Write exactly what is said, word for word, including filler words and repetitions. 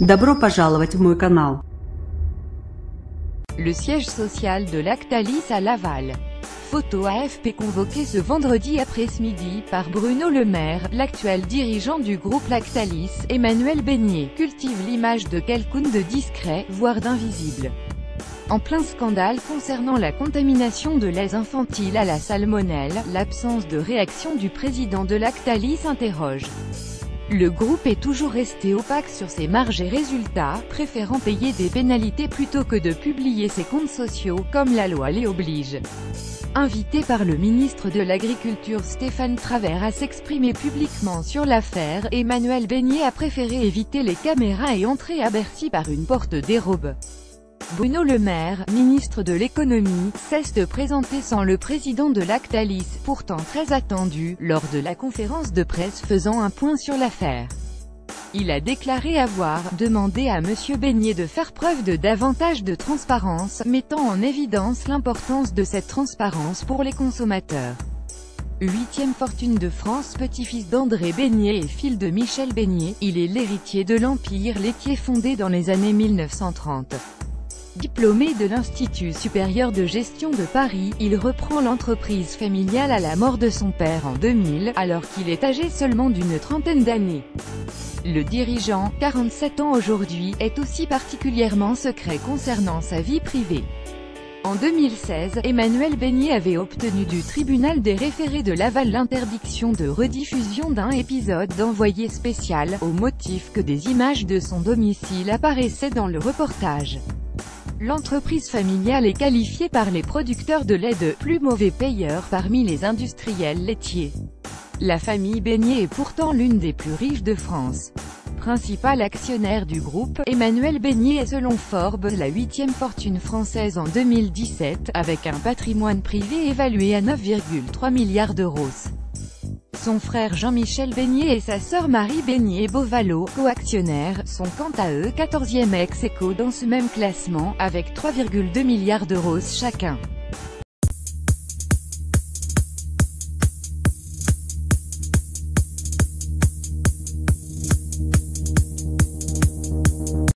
Добро пожаловать в мой канал. Le siège social de Lactalis à Laval. Photo A F P convoquée ce vendredi après-midi par Bruno Le Maire, l'actuel dirigeant du groupe Lactalis, Emmanuel Besnier, cultive l'image de quelqu'un de discret, voire d'invisible. En plein scandale concernant la contamination de lait infantile à la salmonelle, l'absence de réaction du président de Lactalis interroge. Le groupe est toujours resté opaque sur ses marges et résultats, préférant payer des pénalités plutôt que de publier ses comptes sociaux, comme la loi les oblige. Invité par le ministre de l'Agriculture Stéphane Travert à s'exprimer publiquement sur l'affaire, Emmanuel Besnier a préféré éviter les caméras et entrer à Bercy par une porte dérobe. Bruno Le Maire, ministre de l'économie, cesse de présenter sans le président de Lactalis, pourtant très attendu, lors de la conférence de presse faisant un point sur l'affaire. Il a déclaré avoir « demandé à M. Besnier de faire preuve de davantage de transparence », mettant en évidence l'importance de cette transparence pour les consommateurs. Huitième fortune de France. Petit-fils d'André Beignet et fils de Michel Beignet, il est l'héritier de l'empire laitier fondé dans les années mille neuf cent trente. Diplômé de l'Institut supérieur de gestion de Paris, il reprend l'entreprise familiale à la mort de son père en deux mille, alors qu'il est âgé seulement d'une trentaine d'années. Le dirigeant, quarante-sept ans aujourd'hui, est aussi particulièrement secret concernant sa vie privée. En deux mille seize, Emmanuel Besnier avait obtenu du tribunal des référés de Laval l'interdiction de rediffusion d'un épisode d'Envoyé spécial, au motif que des images de son domicile apparaissaient dans le reportage. L'entreprise familiale est qualifiée par les producteurs de lait de « plus mauvais payeur » parmi les industriels laitiers. La famille Besnier est pourtant l'une des plus riches de France. Principal actionnaire du groupe, Emmanuel Besnier est selon Forbes la huitième fortune française en deux mille dix-sept, avec un patrimoine privé évalué à neuf virgule trois milliards d'euros. Son frère Jean-Michel Beignet et sa sœur Marie beignet Bovalo, co-actionnaires, sont quant à eux quatorzième ex aequo dans ce même classement, avec trois virgule deux milliards d'euros chacun.